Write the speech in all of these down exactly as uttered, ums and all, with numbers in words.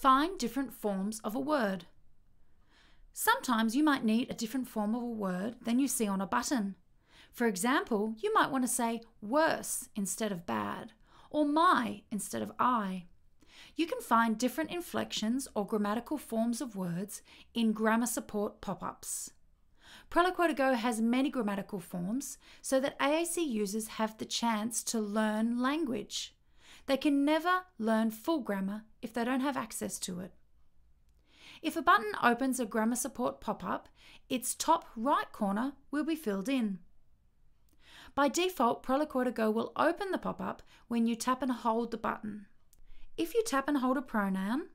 Find different forms of a word. Sometimes you might need a different form of a word than you see on a button. For example, you might want to say worse instead of bad, or my instead of I. You can find different inflections or grammatical forms of words in grammar support pop-ups. Proloquo to go has many grammatical forms so that A A C users have the chance to learn language. They can never learn full grammar if they don't have access to it. If a button opens a grammar support pop-up, its top right corner will be filled in. By default, Proloquo to go will open the pop-up when you tap and hold the button. If you tap and hold a pronoun,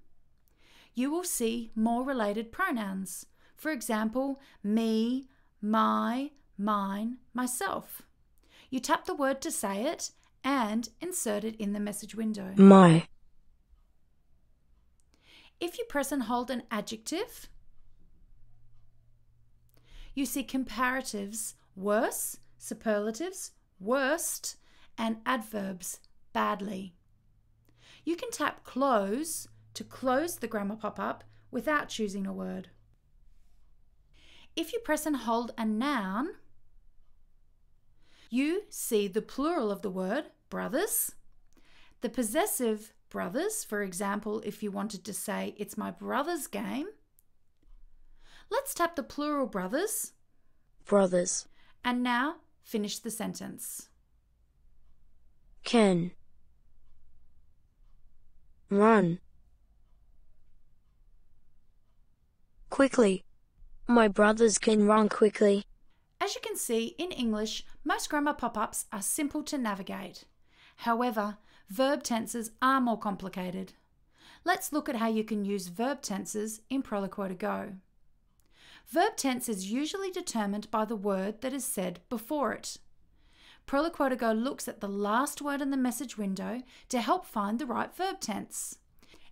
you will see more related pronouns. For example, me, my, mine, myself. You tap the word to say it and insert it in the message window. My. If you press and hold an adjective, you see comparatives, worse, superlatives, worst, and adverbs, badly. You can tap close to close the grammar pop-up without choosing a word. If you press and hold a noun, you see the plural of the word, brothers, the possessive, brothers, for example, if you wanted to say, it's my brother's game. Let's tap the plural brothers. Brothers. And now finish the sentence. Can. Run. Quickly. My brothers can run quickly. As you can see, in English, most grammar pop-ups are simple to navigate. However, verb tenses are more complicated. Let's look at how you can use verb tenses in Proloquo to go. Verb tense is usually determined by the word that is said before it. Proloquo to go looks at the last word in the message window to help find the right verb tense.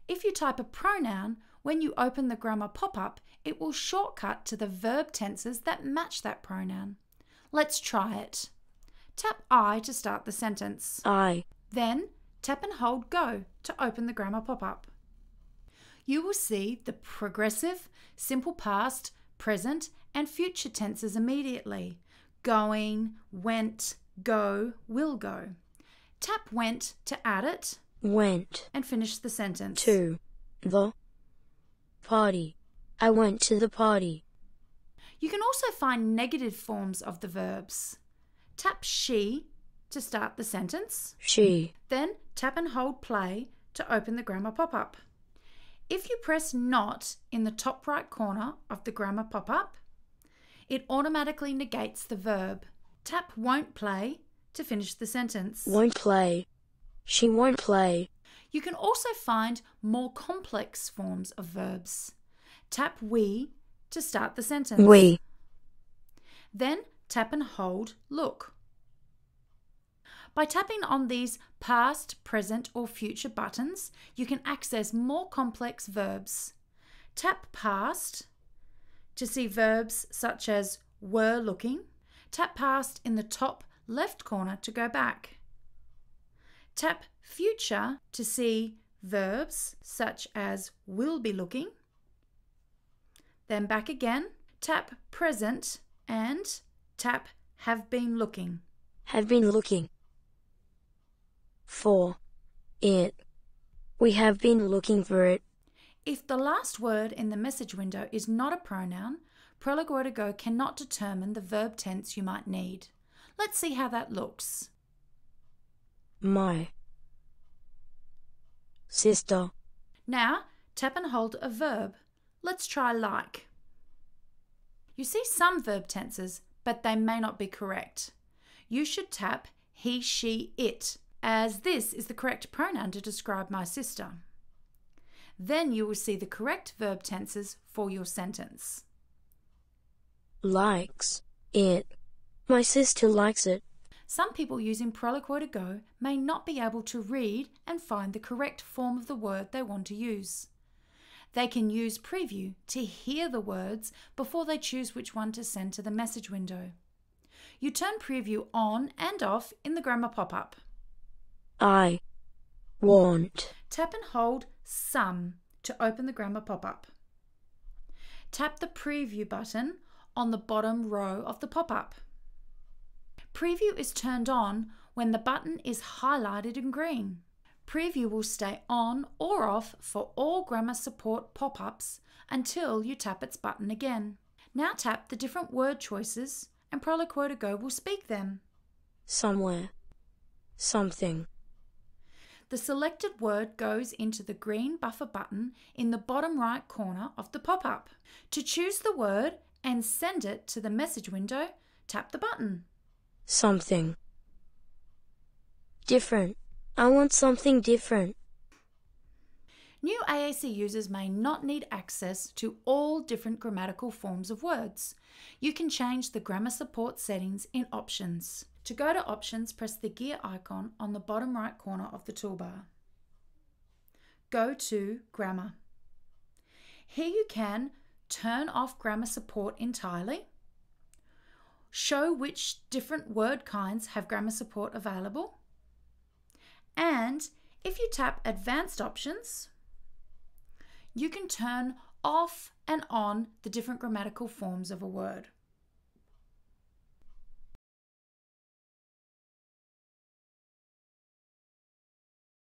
If you type a pronoun, when you open the grammar pop-up, it will shortcut to the verb tenses that match that pronoun. Let's try it. Tap I to start the sentence. I. Then tap and hold go to open the grammar pop-up. You will see the progressive, simple past, present, and future tenses immediately. Going, went, go, will go. Tap went to add it. Went. And finish the sentence. To the party. I went to the party. You can also find negative forms of the verbs. Tap she to start the sentence. She. Then tap and hold play to open the grammar pop-up. If you press not in the top right corner of the grammar pop-up, it automatically negates the verb. Tap won't play to finish the sentence. Won't play. She won't play. You can also find more complex forms of verbs. Tap we to start the sentence. We. Then tap and hold look. By tapping on these past, present or future buttons, you can access more complex verbs. Tap past to see verbs such as were looking. Tap past in the top left corner to go back. Tap future to see verbs such as will be looking. Then back again. Tap present and tap have been looking. Have been looking. For it. We have been looking for it. If the last word in the message window is not a pronoun, Proloquo to go cannot determine the verb tense you might need. Let's see how that looks. My sister. Now tap and hold a verb. Let's try like. You see some verb tenses, but they may not be correct. You should tap he, she, it, as this is the correct pronoun to describe my sister. Then you will see the correct verb tenses for your sentence. Likes it. My sister likes it. Some people using Proloquo to go may not be able to read and find the correct form of the word they want to use. They can use preview to hear the words before they choose which one to send to the message window. You turn preview on and off in the grammar pop-up. I want. Tap and hold some to open the grammar pop-up. Tap the Preview button on the bottom row of the pop-up. Preview is turned on when the button is highlighted in green. Preview will stay on or off for all grammar support pop-ups until you tap its button again. Now tap the different word choices and Proloquo to go will speak them. Somewhere. Something. The selected word goes into the green buffer button in the bottom right corner of the pop-up. To choose the word and send it to the message window, tap the button. Something. Different. I want something different. New A A C users may not need access to all different grammatical forms of words. You can change the grammar support settings in Options. To go to Options, press the gear icon on the bottom right corner of the toolbar. Go to Grammar. Here you can turn off grammar support entirely, show which different word kinds have grammar support available, and if you tap Advanced Options, you can turn off and on the different grammatical forms of a word.